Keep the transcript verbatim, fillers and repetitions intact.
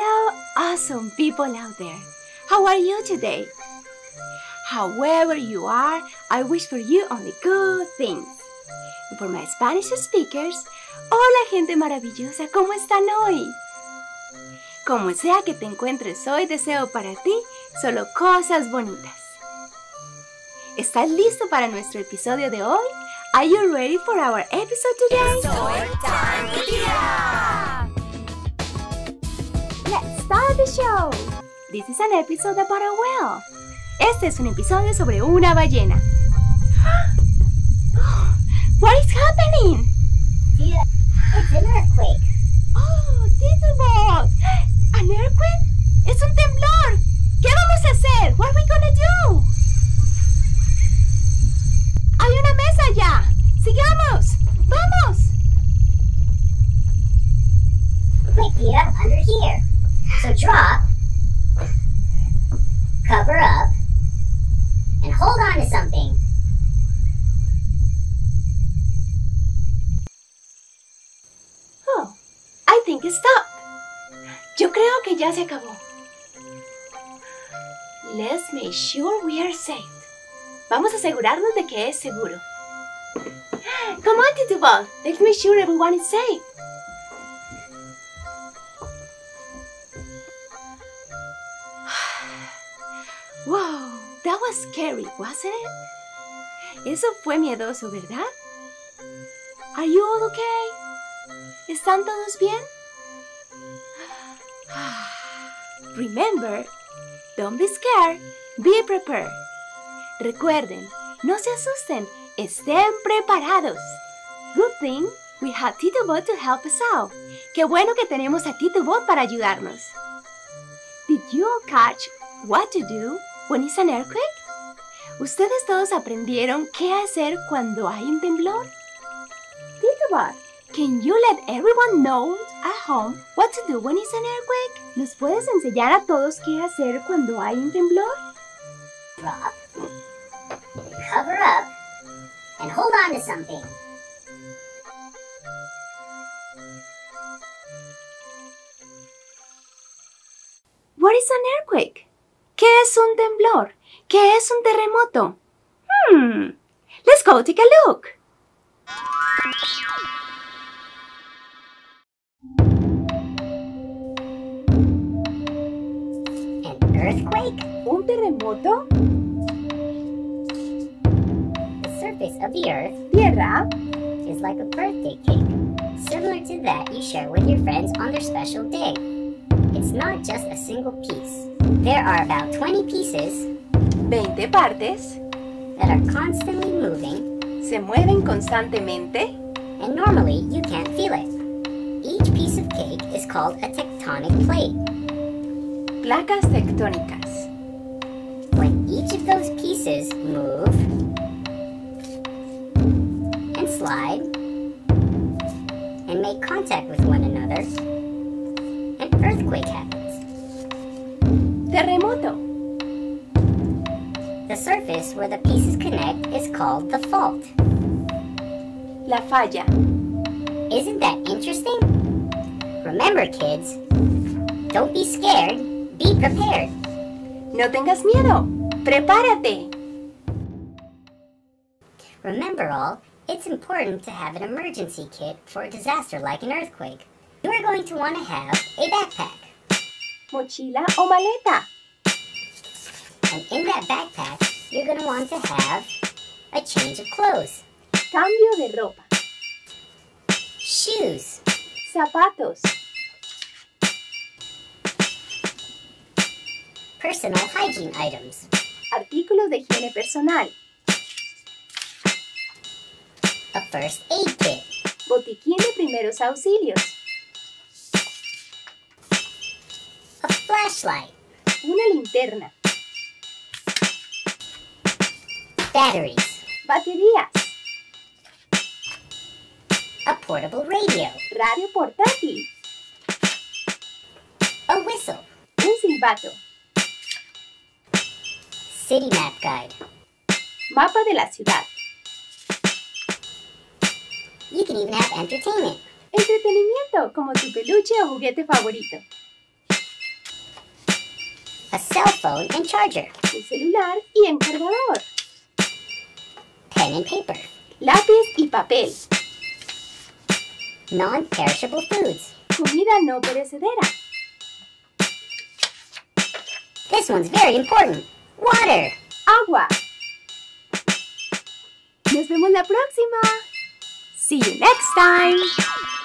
Hello, awesome people out there. How are you today? However you are, I wish for you only good things. Y por my Spanish speakers, hola gente maravillosa, ¿cómo están hoy? Como sea que te encuentres hoy, deseo para ti solo cosas bonitas. ¿Estás listo para nuestro episodio de hoy? Are you ready for our episode today? Story time with Lia! Let's start the show! This is an episode about a whale. Este es un episodio sobre una ballena. What is happening? Yeah, it's an earthquake. Oh, TituBot! An earthquake? Es un temblor. ¿Qué vamos a hacer? What are we gonna do? Hay una mesa allá. Sigamos. Vamos. Pick me up under here. So drop, cover up, and hold on to something. Oh, I think it's stuck. Yo creo que ya se acabó. Let's make sure we are safe. Vamos a asegurarnos de que es seguro. Come on, TituBot. Let's make sure everyone is safe. Wow, that was scary, wasn't it? Eso fue miedoso, ¿verdad? Are you all okay? ¿Están todos bien? Remember, don't be scared, be prepared. Recuerden, no se asusten, estén preparados. Good thing we have TituBot to help us out. Qué bueno que tenemos a TituBot para ayudarnos. Did you all catch what to do when it's an earthquake? ¿Ustedes todos aprendieron qué hacer cuando hay un temblor? TituBot, can you let everyone know at home what to do when it's an earthquake? ¿Nos puedes enseñar a todos qué hacer cuando hay un temblor? Drop, cover up, and hold on to something. What is an earthquake? ¿Qué es un temblor? ¿Qué es un terremoto? Hmm. Let's go take a look. An earthquake? ¿Un terremoto? Of the earth, tierra, is like a birthday cake, similar to that you share with your friends on their special day. It's not just a single piece. There are about twenty pieces, veinte partes, that are constantly moving, se mueven constantemente, and normally you can't feel it. Each piece of cake is called a tectonic plate. Placas tectónicas. When each of those pieces move, slide, and make contact with one another, an earthquake happens. Terremoto. The surface where the pieces connect is called the fault. La falla. Isn't that interesting? Remember, kids, don't be scared, be prepared. No tengas miedo, prepárate. Remember all, it's important to have an emergency kit for a disaster like an earthquake. You are going to want to have a backpack. Mochila o maleta. And in that backpack, you're going to want to have a change of clothes. Cambio de ropa. Shoes. Zapatos. Personal hygiene items. Artículos de higiene personal. A first aid kit. Botiquín de primeros auxilios. A flashlight. Una linterna. Batteries. Baterías. A portable radio. Radio portátil. A whistle. Un silbato. City map guide. Mapa de la ciudad. You can even have entertainment. Entretenimiento, como tu peluche o juguete favorito. a cell phone and charger, el celular y encargador, pen and paper, lápiz y papel, non-perishable foods, comida no perecedera. This one's very important, water, agua. Nos vemos la próxima. See you next time.